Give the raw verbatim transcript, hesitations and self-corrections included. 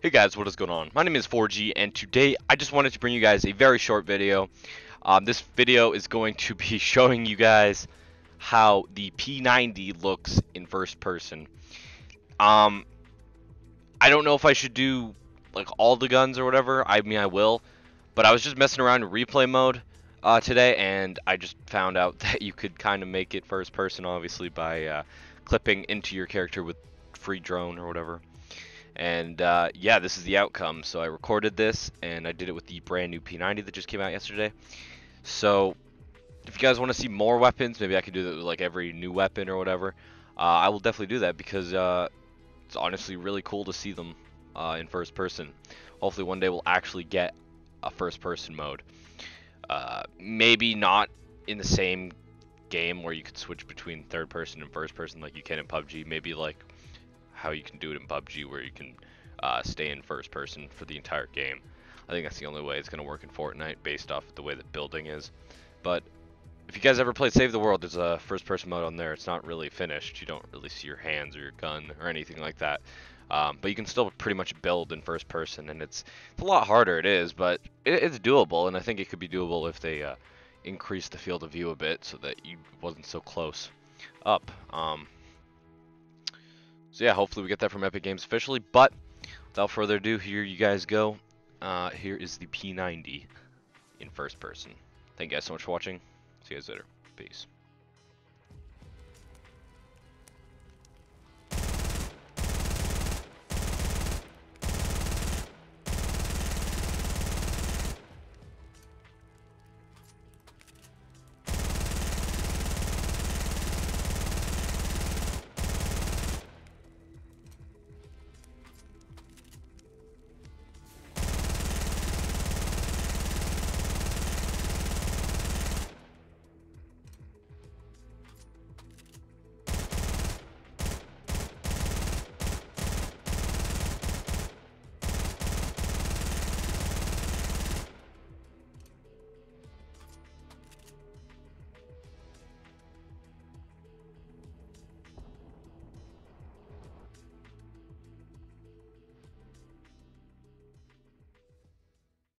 Hey guys, what is going on? My name is four G and today I just wanted to bring you guys a very short video. Um, this video is going to be showing you guys how the P ninety looks in first person. Um, I don't know if I should do like all the guns or whatever. I mean, I will, but I was just messing around in replay mode uh, today and I just found out that you could kind of make it first person obviously by uh, clipping into your character with free drone or whatever. And uh, yeah, this is the outcome. So I recorded this and I did it with the brand new P ninety that just came out yesterday. So if you guys want to see more weapons, maybe I could do that with like every new weapon or whatever. Uh, I will definitely do that because uh, it's honestly really cool to see them uh, in first person. Hopefully one day we'll actually get a first person mode. Uh, maybe not in the same game where you could switch between third person and first person like you can in P U B G. Maybe like how you can do it in P U B G where you can uh, stay in first person for the entire game. I think that's the only way it's going to work in Fortnite based off of the way that building is. But if you guys ever play Save the World, there's a first person mode on there. It's not really finished. You don't really see your hands or your gun or anything like that. Um, but you can still pretty much build in first person, and it's, it's a lot harder. It is, but it, it's doable, and I think it could be doable if they uh, increase the field of view a bit so that you wasn't so close up. Um, So yeah, hopefully we get that from Epic Games officially, but without further ado, here you guys go. Uh, here is the P ninety in first person. Thank you guys so much for watching. See you guys later. Peace.